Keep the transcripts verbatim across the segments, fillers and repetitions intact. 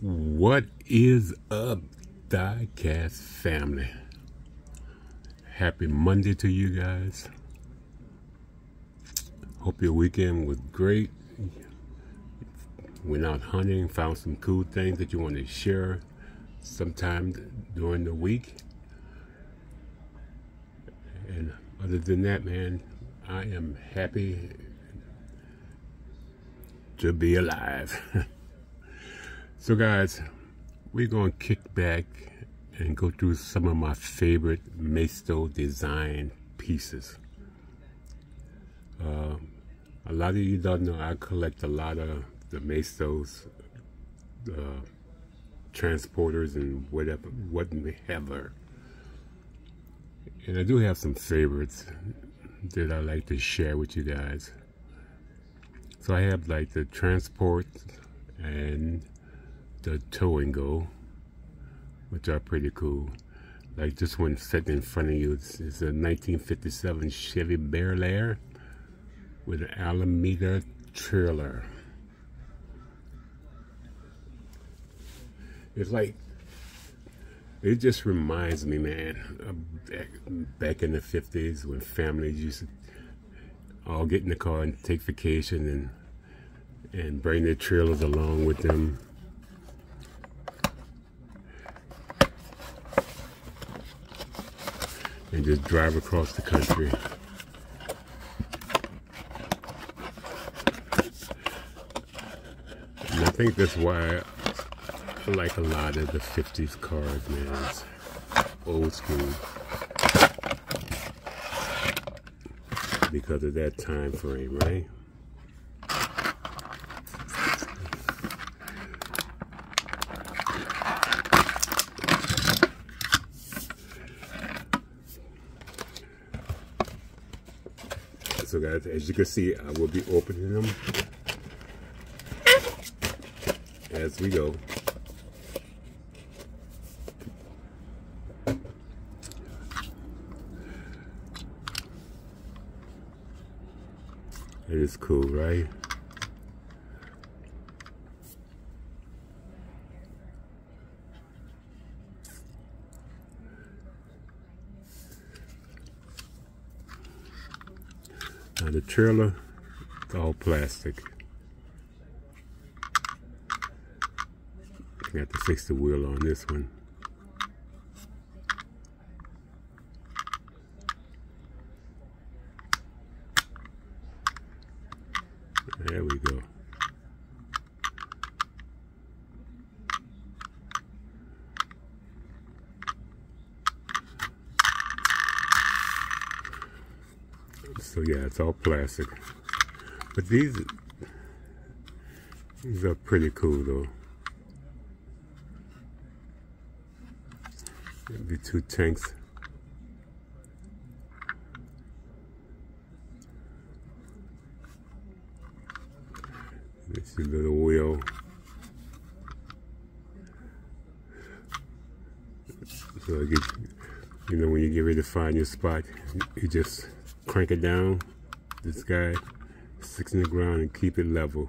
What is up, Diecast family? Happy Monday to you guys. Hope your weekend was great. Went out hunting, found some cool things that you want to share sometime during the week. And other than that, man, I am happy to be alive. So guys, we're going to kick back and go through some of my favorite Maisto design pieces. Uh, a lot of you don't know, I collect a lot of the Maisto's uh, transporters and whatever, whatever. And I do have some favorites that I like to share with you guys. So I have like the transport and the tow and go, which are pretty cool. Like this one sitting in front of you, it's, it's a nineteen fifty-seven Chevy Belair with an Alameda trailer. It's like, it just reminds me, man, of back, back in the fifties when families used to all get in the car and take vacation and, and bring their trailers along with them. And just drive across the country. And I think that's why I like a lot of the fifties cars, man. It's old school. Because of that time frame, right? So guys, as you can see, I will be opening them as we go. It is cool, right? Now the trailer, it's all plastic. I got to fix the wheel on this one. There we go. So yeah, it's all plastic, but these these are pretty cool though. The two tanks, this is a little wheel. So I get, you know, when you get ready to find your spot, you just crank it down, this guy sticks in the ground and keep it level.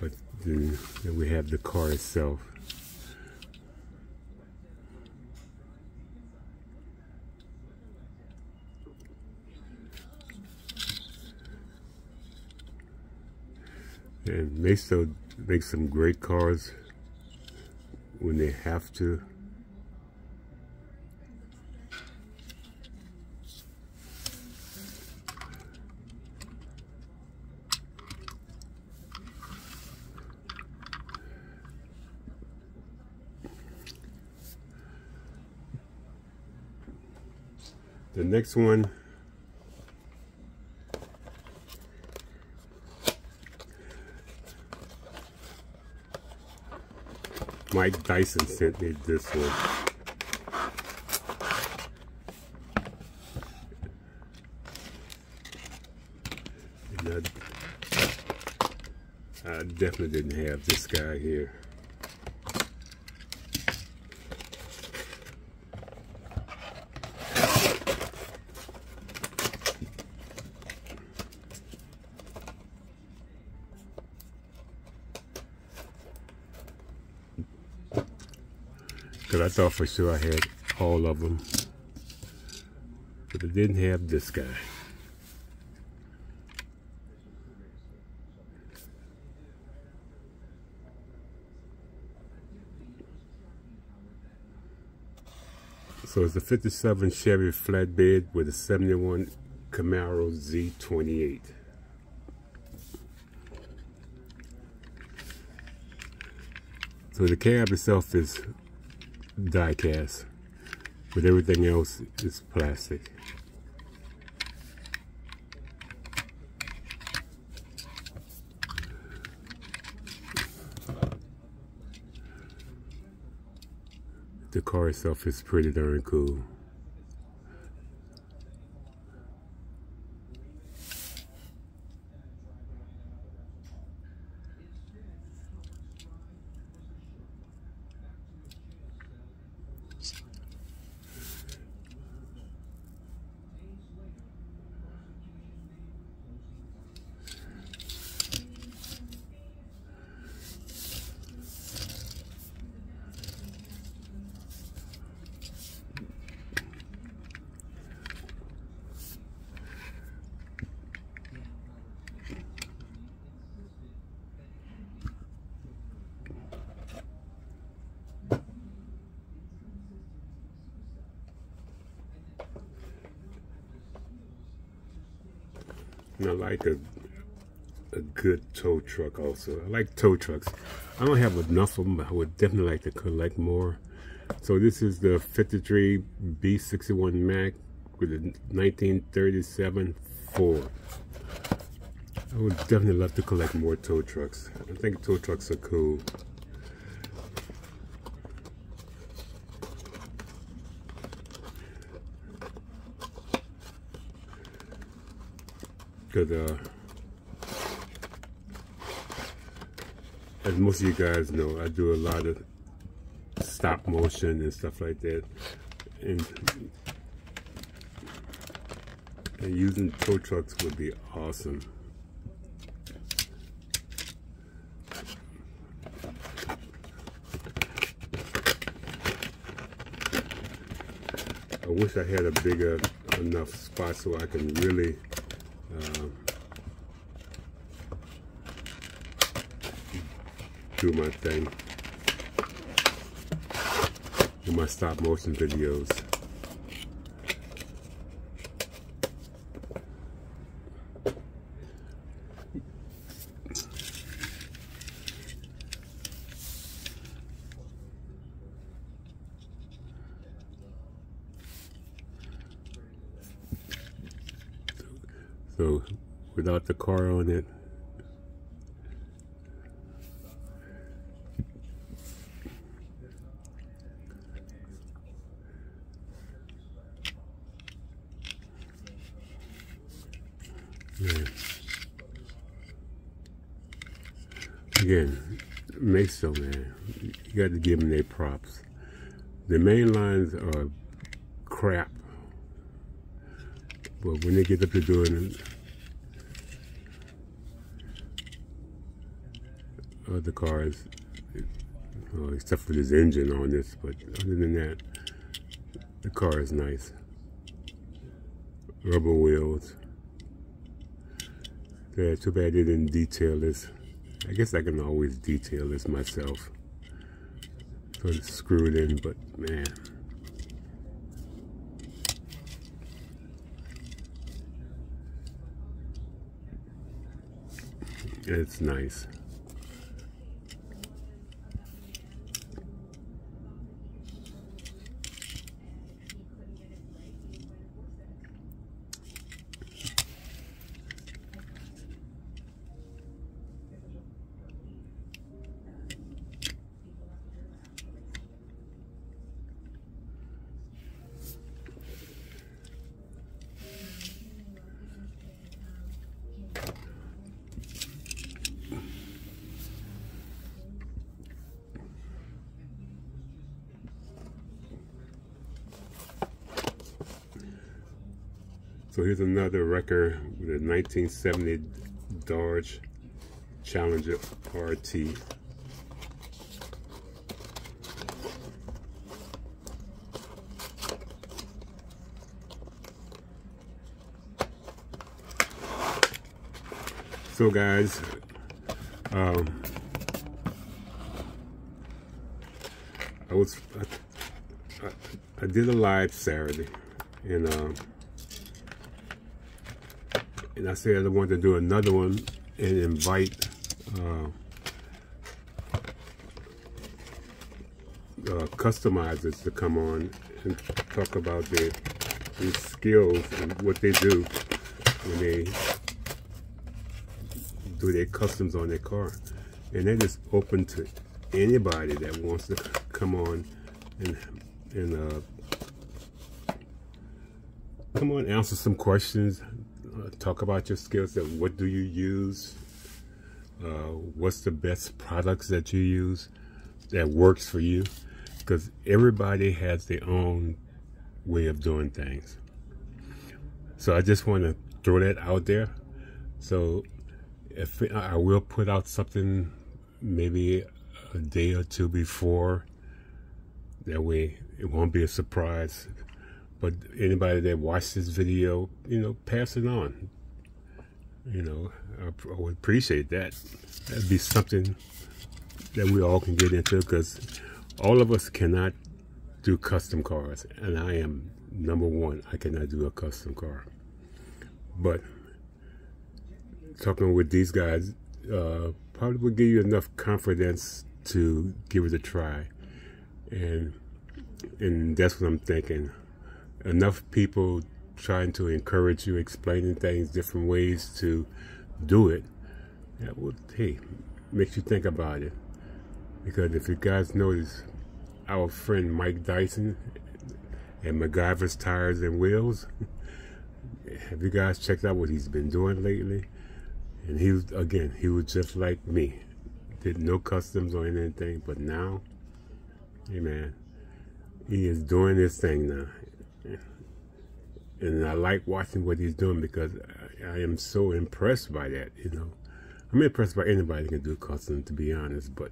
But then, then we have the car itself. And Maisto makes some great cars when they have to. The next one Mike Dyson sent me this one. And I, I definitely didn't have this guy here. because I thought for sure I had all of them, but I didn't have this guy. So it's a fifty-seven Chevy flatbed with a seventy-one Camaro Z twenty-eight. So the cab itself is die-cast, but everything else is plastic. The car itself is pretty darn cool. I like a, a good tow truck also. I like tow trucks. I don't have enough of them, but I would definitely like to collect more. So this is the fifty-three B sixty-one Mack with a nineteen thirty-seven Ford. I would definitely love to collect more tow trucks. I think tow trucks are cool. Because uh, as most of you guys know, I do a lot of stop motion and stuff like that, and, and using tow trucks would be awesome. I wish I had a bigger enough spot so I can really Um, do my thing, do my stop motion videos. So, without the car on it, yeah. Again, Mesa, man, you got to give them their props. The main lines are crap, but when they get up to doing it, other cars, well, except for this engine on this, but other than that, the car is nice. Rubber wheels. Yeah, too bad they didn't detail this. I guess I can always detail this myself. So it's screwed in, but man. It's nice. So here's another wrecker with a nineteen seventy Dodge Challenger R T. So guys, um, I was I, I, I did a live Saturday, and um, and I said I wanted to do another one and invite uh, uh, customizers to come on and talk about their, their skills and what they do when they do their customs on their car. And that is open to anybody that wants to come on and and uh, come on, answer some questions, uh, talk about your skills. That what do you use? Uh, what's the best products that you use that works for you? Because everybody has their own way of doing things. So I just want to throw that out there. So if it, I will put out something maybe a day or two before, that way it won't be a surprise. But anybody that watched this video, you know, pass it on. You know, I, I would appreciate that. That'd be something that we all can get into, because all of us cannot do custom cars, and I am number one. I cannot do a custom car. But talking with these guys uh, probably will give you enough confidence to give it a try. And and that's what I'm thinking. Enough people trying to encourage you, explaining things, different ways to do it. That will, hey, makes you think about it. Because if you guys notice, our friend Mike Dyson and MacGyver's Tires and Wheels, have you guys checked out what he's been doing lately? And he was, again, he was just like me. Did no customs or anything, but now, hey man, he is doing his thing now. And I like watching what he's doing, because I, I am so impressed by that, you know. I'm impressed by anybody that can do customs, to be honest, but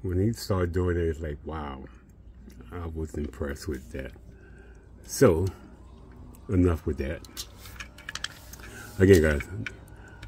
when he started doing it, it's like, wow, I was impressed with that. So, enough with that. Again, guys,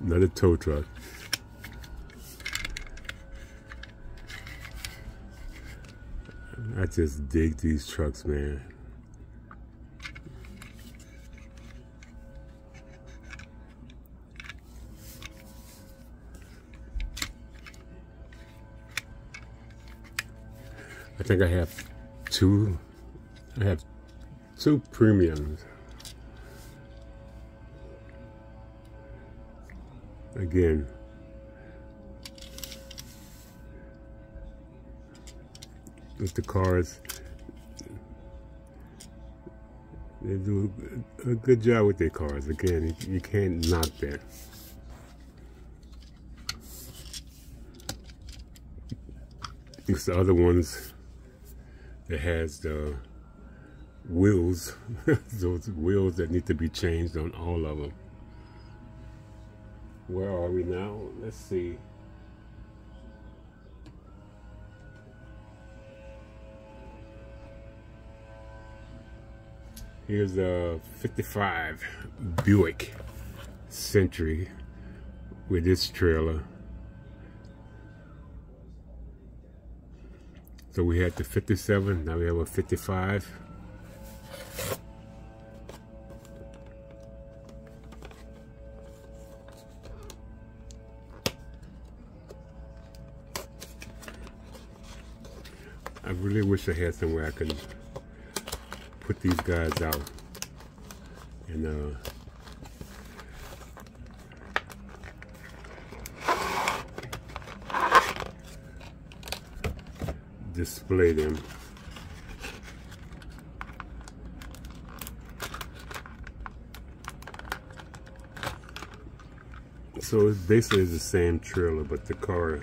another tow truck. I just dig these trucks, man. I think I have two, I have two premiums. Again, with the cars, they do a good job with their cars. Again, you can't knock that. It's the other ones that has the wheels, those wheels that need to be changed on all of them. Where are we now? Let's see. Here's a fifty-five Buick Century with this trailer. So we had the fifty-seven, now we have a fifty-five. I really wish I had somewhere I could put these guys out. And uh, display them. So it basically is the same trailer, but the car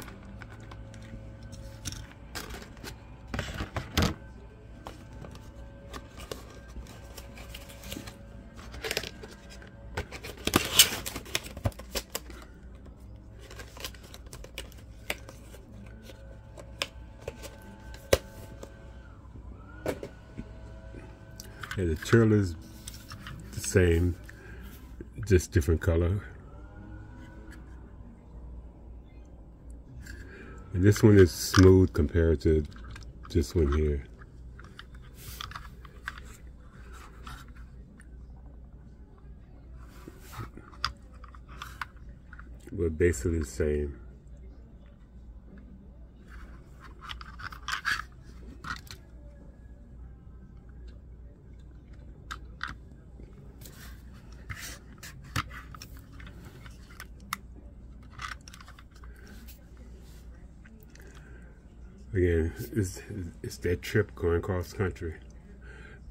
and the trailer is the same, just different color. And this one is smooth compared to this one here. But basically the same. Again, it's, it's that trip going across country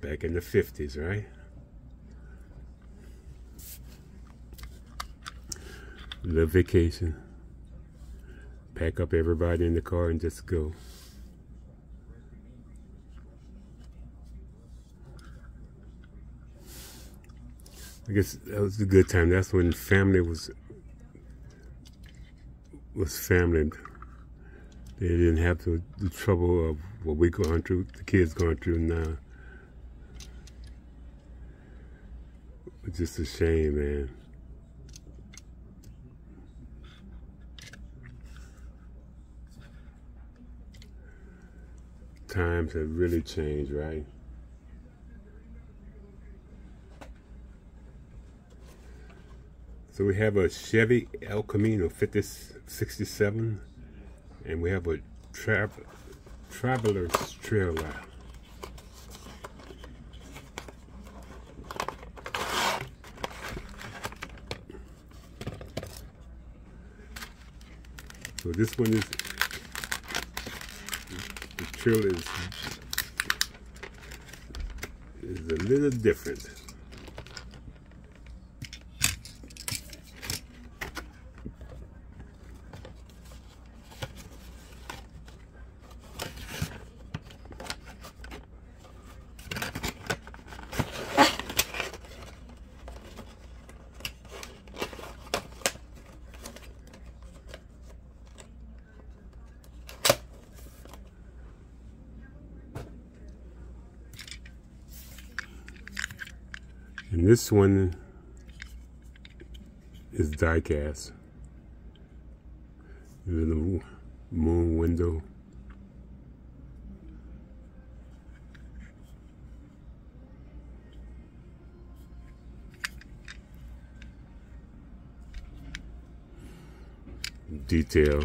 back in the fifties, right? The vacation. Pack up everybody in the car and just go. I guess that was a good time. That's when family was was family. They didn't have to, the trouble of what we're going through, the kids going through now. It's just a shame, man. Times have really changed, right? So we have a Chevy El Camino fifty sixty-seven. And we have a tra traveler's trailer. So this one is, the trailer is, is a little different. And this one is Diecast. Little moon window. Detail.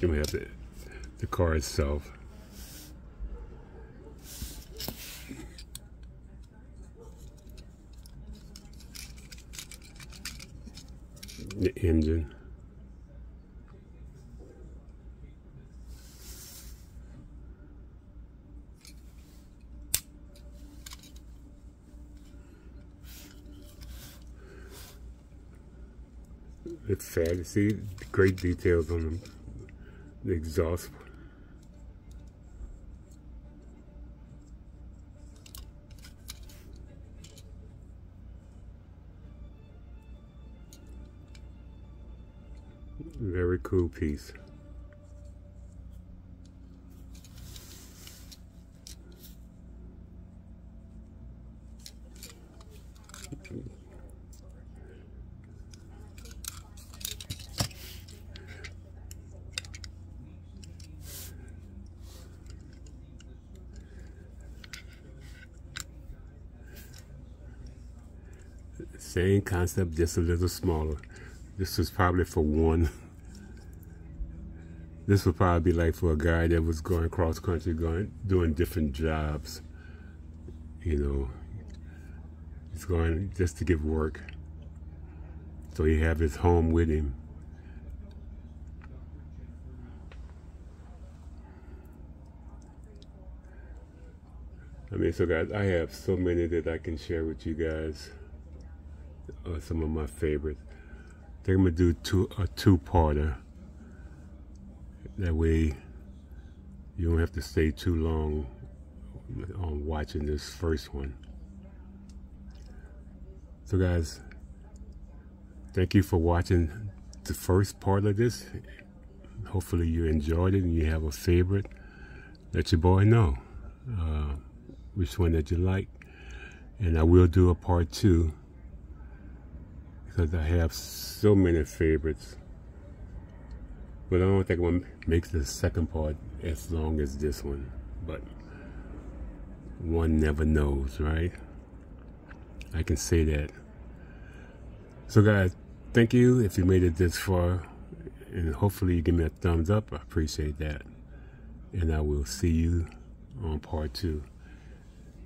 And we have the, the car itself. The engine. It's sad to see great details on them. The exhaust. Very cool piece. Same concept, just a little smaller. This was probably for one. This would probably be like for a guy that was going cross country, going doing different jobs. You know, he's going just to get work. So he have his home with him. I mean, so guys, I have so many that I can share with you guys. Are some of my favorites. I think I'm gonna do two, a two-parter. That way you don't have to stay too long on watching this first one. So guys, thank you for watching the first part of this. Hopefully you enjoyed it and you have a favorite. Let your boy know uh, which one that you like. and I will do a part two because I have so many favorites. But I don't think I'm going to make the second part as long as this one, but one never knows, right? I can say that. So guys, thank you if you made it this far, and hopefully you give me a thumbs up. I appreciate that, and I will see you on part two.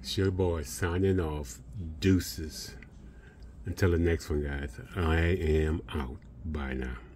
It's your boy signing off. Deuces. Until the next one, guys. I am out. Bye now.